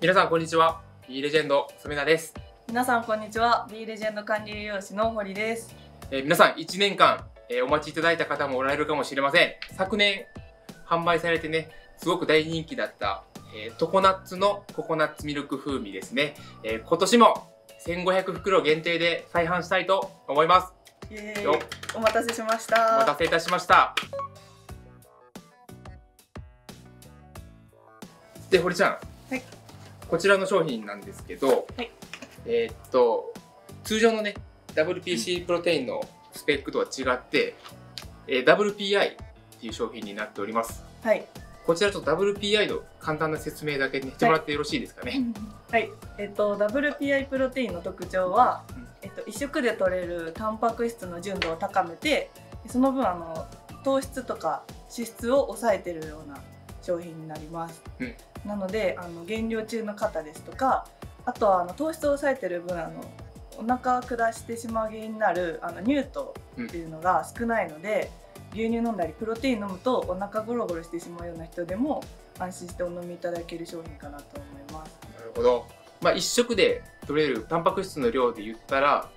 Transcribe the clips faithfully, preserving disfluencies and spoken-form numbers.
皆さんこんにちは、Bレジェンド染田です。皆さんこんにちは、Bレジェンド管理栄養士の堀です。えー、皆さんいちねんかん、えー、お待ちいただいた方もおられるかもしれません。昨年販売されてね、すごく大人気だった、えー、常夏のココナッツミルク風味ですね。えー、今年もせんごひゃくふくろ限定で再販したいと思います。イエーイ。お待たせしました。お待たせいたしました。で、堀ちゃん、はい、こちらの商品なんですけど、はい、えっと通常のね ダブリューピーシー プロテインのスペックとは違って、うん、えー、ダブリューピーアイ っていう商品になっております。はい、こちらちょっと ダブリューピーアイ の簡単な説明だけねしてもらってよろしいですかね。はい、はい、えっと ダブリューピーアイ プロテインの特徴は、うん、えっと、一食で摂れるタンパク質の純度を高めて、その分あの糖質とか脂質を抑えてるような商品になります。うん、なのであの減量中の方ですとか、あとはあの糖質を抑えてる分あのお腹を下してしまう原因になるあの乳糖っていうのが少ないので、うん、牛乳飲んだりプロテイン飲むとお腹ゴロゴロしてしまうような人でも安心してお飲みいただける商品かなと思います。なるほど。まあ、一食で取れるタンパク質の量で言ったら、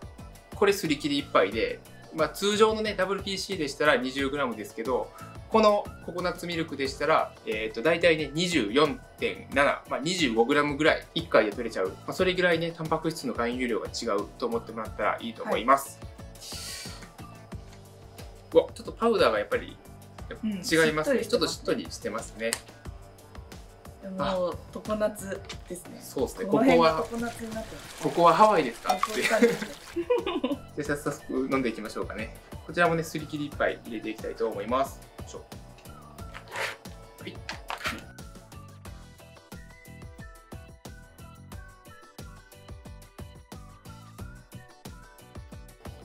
これすり切りいっぱいで、まあ、通常のね ダブリューピーシー でしたら にじゅうグラム ですけど、このココナッツミルクでしたら、えー、と大体ね にじゅうよんてんなな、まあ、にじゅうごグラム ぐらいいっかいで取れちゃう、まあ、それぐらいねタンパク質の含有量が違うと思ってもらったらいいと思います。はい、うわ、ちょっとパウダーがやっぱり違いますね、うん、ちょっとしっとりしてますね。もう常夏ですね。そうですね。ここはここはハワイですか。で早速飲んでいきましょうかね。こちらもねすり切りいっぱい入れていきたいと思います。はい、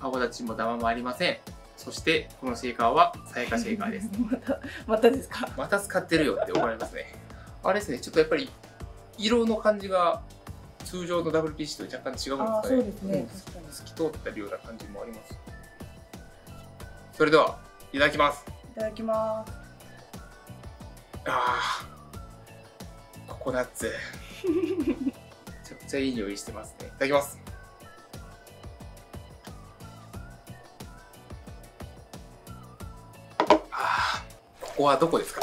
泡立ちもダマもありません。そしてこのシェーカーはさやかシェーカーです。またまたですか。また使ってるよって怒られますね。あれですね、ちょっとやっぱり色の感じが通常の ダブリューピーシー と若干違うんですかね。そうですね、透き通ってるような感じもあります。それではいただきます。いただきます。あー、ココナッツめちゃくちゃいい匂いしてますね。いただきます。あー、ここはどこですか。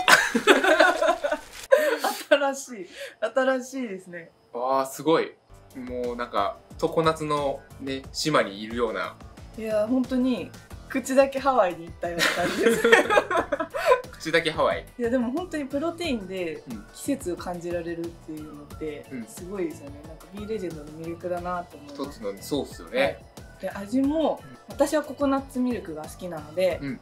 新しい、新しいですね。ああ、すごい。もうなんか常夏のね島にいるような。いやー、本当に口だけハワイに行ったような感じです。口だけハワイ。いやでも本当にプロテインで季節を感じられるっていうのってすごいですよね。うん、なんか B レジェンドの魅力だなと思う。一つのそうですよね。はい、で味も、うん、私はココナッツミルクが好きなので。うん、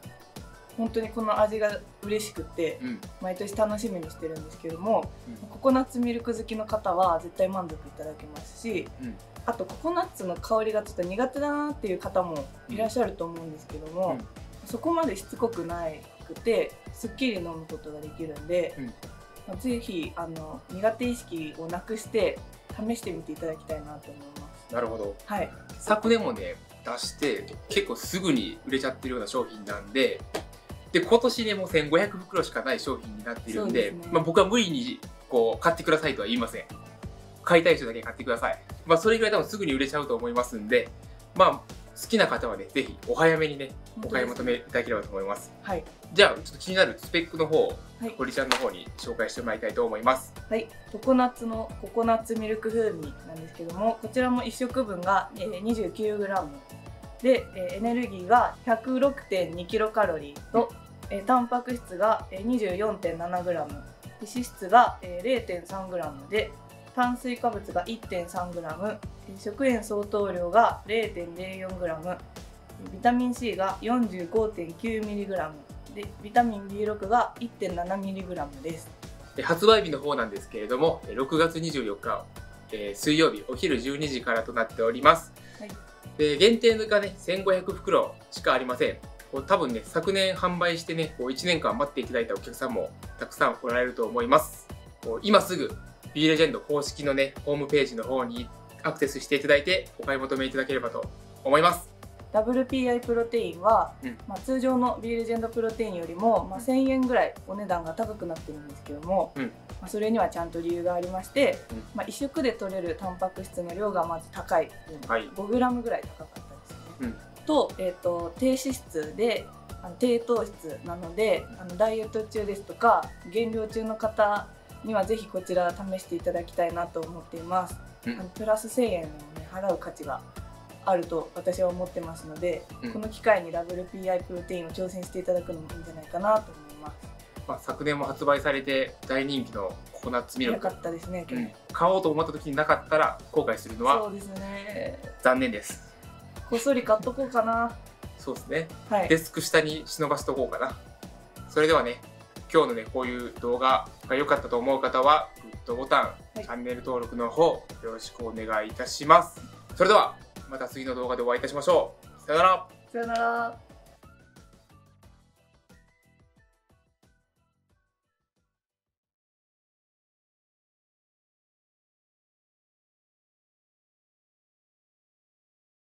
本当にこの味が嬉しくて、うん、毎年楽しみにしてるんですけども、うん、ココナッツミルク好きの方は絶対満足いただけますし、うん、あとココナッツの香りがちょっと苦手だなっていう方もいらっしゃると思うんですけども、うん、そこまでしつこくなくてすっきり飲むことができるんで、うん、ぜひあの苦手意識をなくして試してみていただきたいなと思います。なるほど。はい、昨年もね出して結構すぐに売れちゃってるような商品なんで。で今年ねもうせんごひゃくふくろしかない商品になっているんで、で、ね、まあ僕は無理にこう買ってくださいとは言いません。買いたい人だけ買ってください。まあそれぐらい多分すぐに売れちゃうと思いますんで、まあ好きな方はねぜひお早めにねお買い求めいただければと思います。はい。じゃあちょっと気になるスペックの方を堀ちゃんの方に紹介してもらいたいと思います。はい。ココナッツのココナッツミルク風味なんですけども、こちらも一食分が にじゅうきゅうグラム でエネルギーが ひゃくろくてんにキロカロリーと、うん、タンパク質が にじゅうよんてんななグラム、 脂質が れいてんさんグラム で、炭水化物が いってんさんグラム、 食塩相当量が れいてんぜろよんグラム、 ビタミン シー が よんじゅうごてんきゅうミリグラム で、ビタミン ビーろく が いってんななミリグラム です。発売日の方なんですけれども、ろくがつにじゅうよっか水曜日お昼じゅうにじからとなっております。はい、で限定がねせんごひゃくふくろしかありません。多分ね、昨年販売してね、こういちねんかん待っていただいたお客さんもたくさんおられると思います。こう今すぐ B レジェンド公式のね、ホームページの方にアクセスしていただいてお買い求めいただければと思います。ダブリューピーアイ プロテインは、うん、まあ通常の B レジェンドプロテインよりも、まあ、せんえんぐらいお値段が高くなってるんですけども、うん、まあそれにはちゃんと理由がありまして、うん、まあ、萎縮で取れるタンパク質の量がまず高い、うん、はい、ごグラム ぐらい高かったですね。うん、と、えーと、低脂質であの低糖質なので、あのダイエット中ですとか減量中の方にはぜひこちら試していただきたいなと思っています。うん、あのプラスせんえんを、ね、払う価値があると私は思ってますので、うん、この機会に ダブリューピーアイ プロテインを挑戦していただくのもいいんじゃないかなと思います。まあ昨年も発売されて大人気のココナッツミルク。良かったですね。うん、買おうと思った時になかったら後悔するのはそうですね。残念です。こっそり買っとこうかな。そうですね。はい、デスク下に忍ばしとこうかな。それではね、今日のねこういう動画が良かったと思う方はグッドボタン、はい、チャンネル登録の方よろしくお願いいたします。それではまた次の動画でお会いいたしましょう。さよなら。さよなら。